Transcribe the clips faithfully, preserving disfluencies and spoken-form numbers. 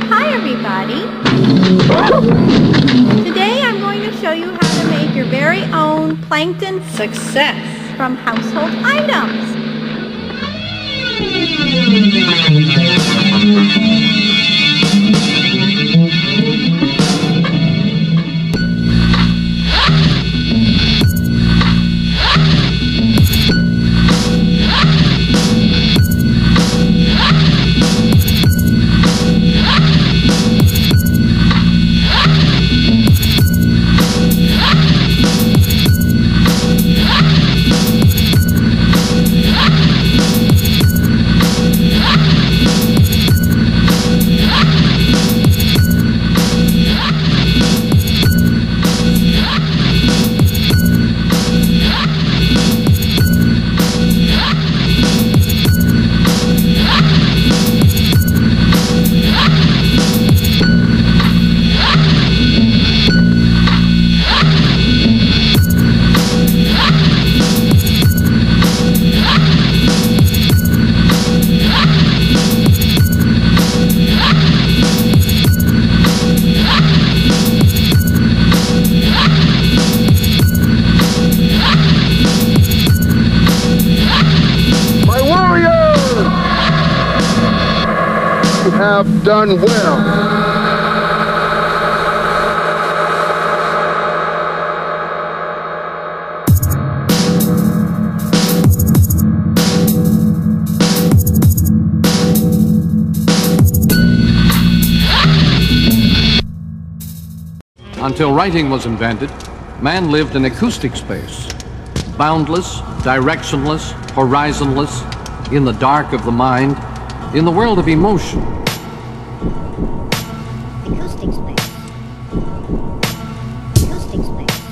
Hi everybody! Today I'm going to show you how to make your very own Plankhton success from household items. Have done well. Until writing was invented, man lived in acoustic space, boundless, directionless, horizonless, in the dark of the mind, in the world of emotion. Acoustic space. Acoustic space. Acoustic space.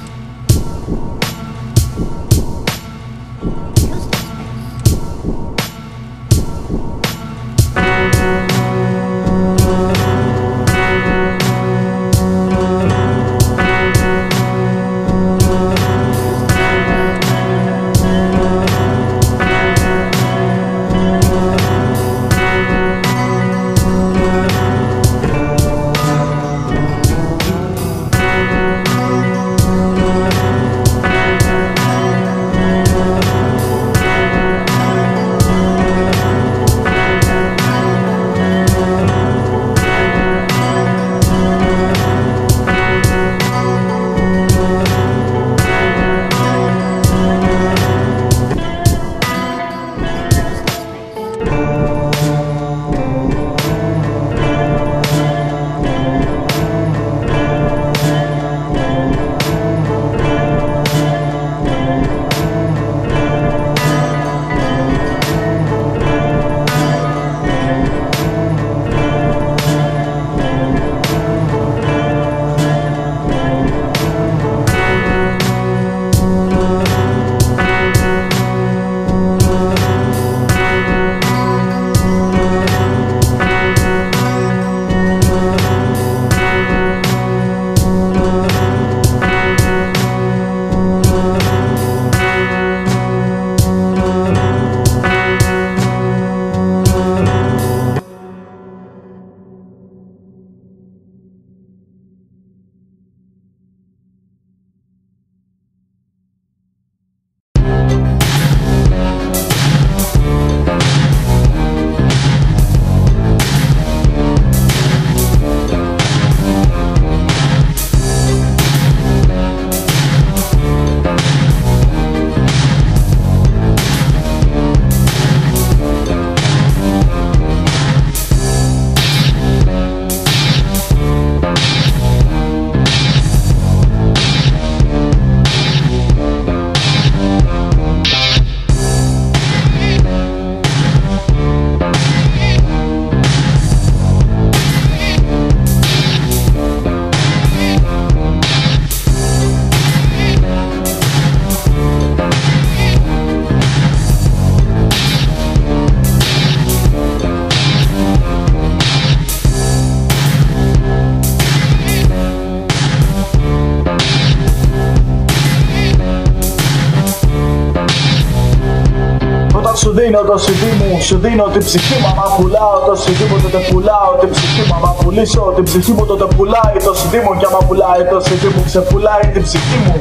δίνω το σιδί μου, σου δίνω την ψυχή μου. Μα πουλάω το σιδί μου, τότε πουλάω την ψυχή μου. Μα πουλήσω την ψυχή μου, τότε πουλάει το σιδί μου. Κι άμα πουλάει το σιδί μου, ξεπουλάει την ψυχή μου.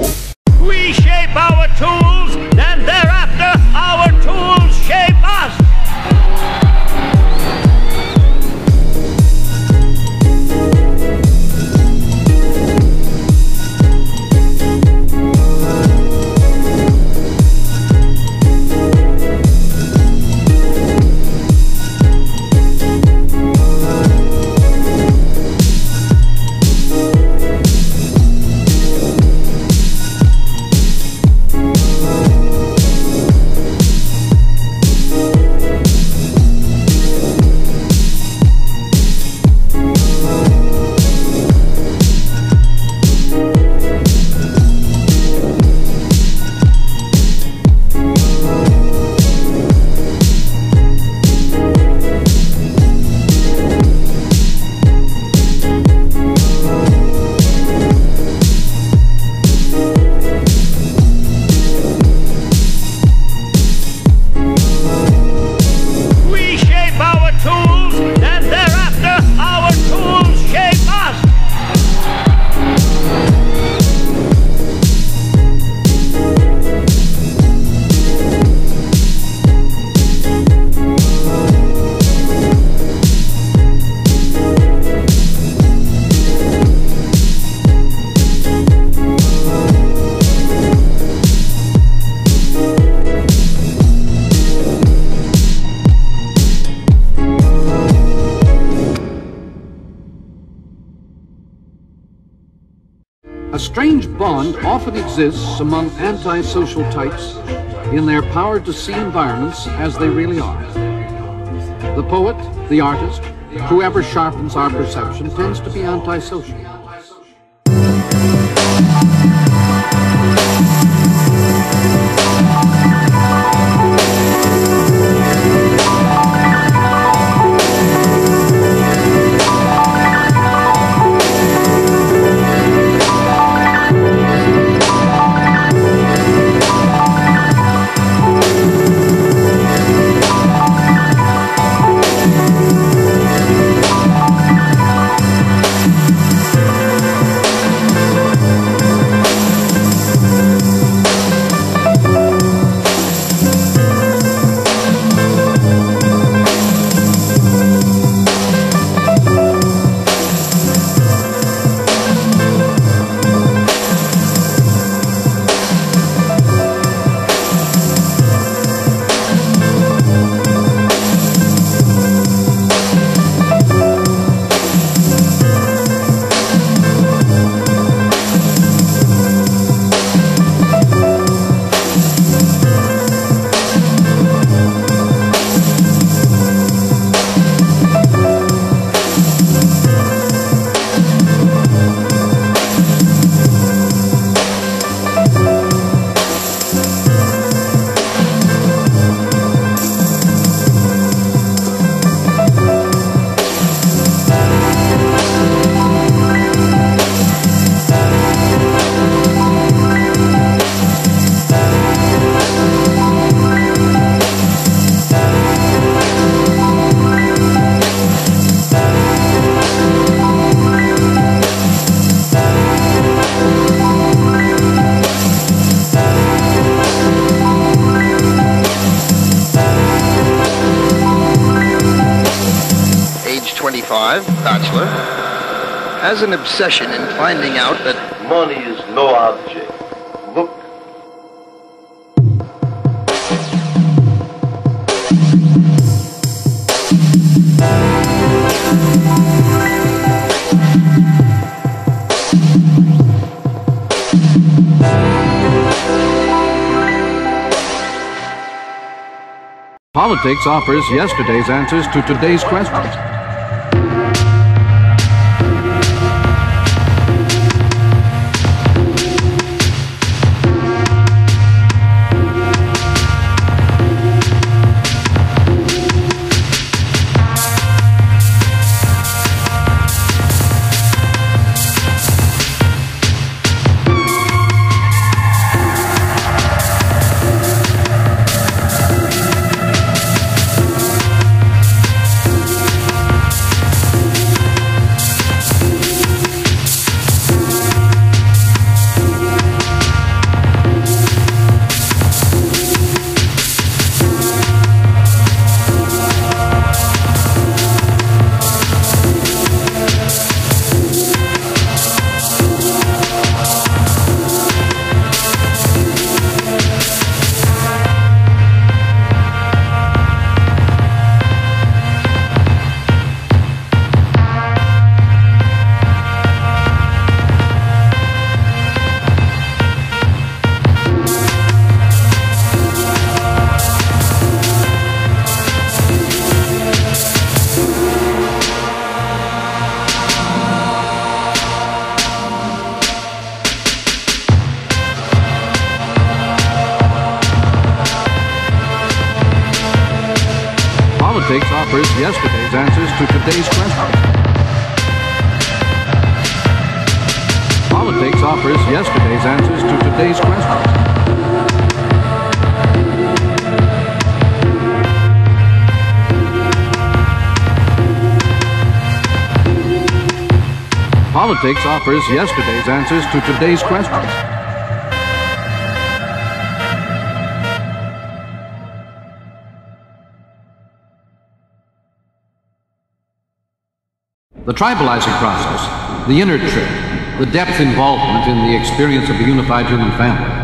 We shape our tools, and thereafter our tools shape us. A strange bond often exists among antisocial types in their power to see environments as they really are. The poet, the artist, whoever sharpens our perception tends to be antisocial. Bachelor has an obsession in finding out that money is no object. Look. Politics offers yesterday's answers to today's questions. Olympics offers yesterday's answers to today's questions. Politics offers yesterday's answers to today's questions. Politics offers yesterday's answers to today's questions. The tribalizing process, the inner trip, the depth involvement in the experience of the unified human family,